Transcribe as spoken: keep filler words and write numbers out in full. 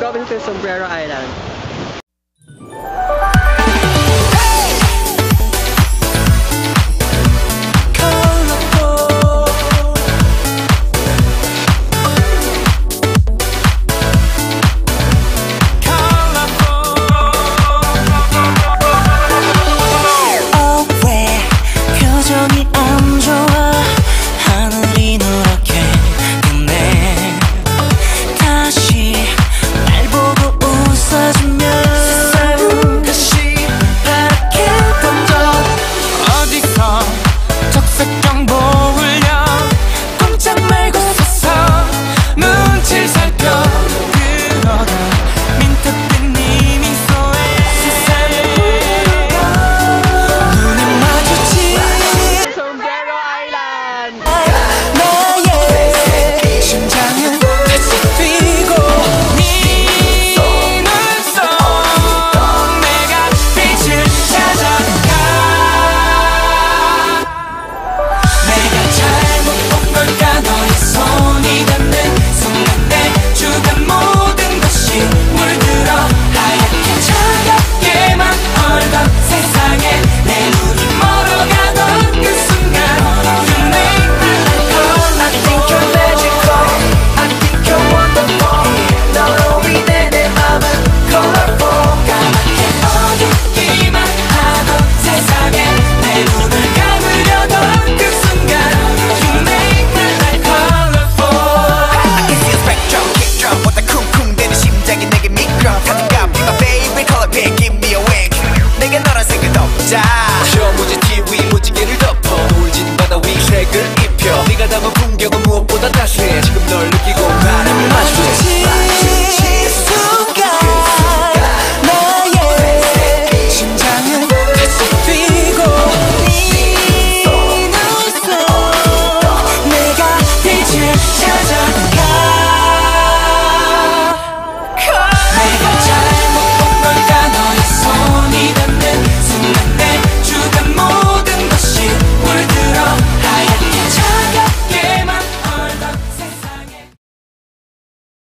province of Sombrero Island.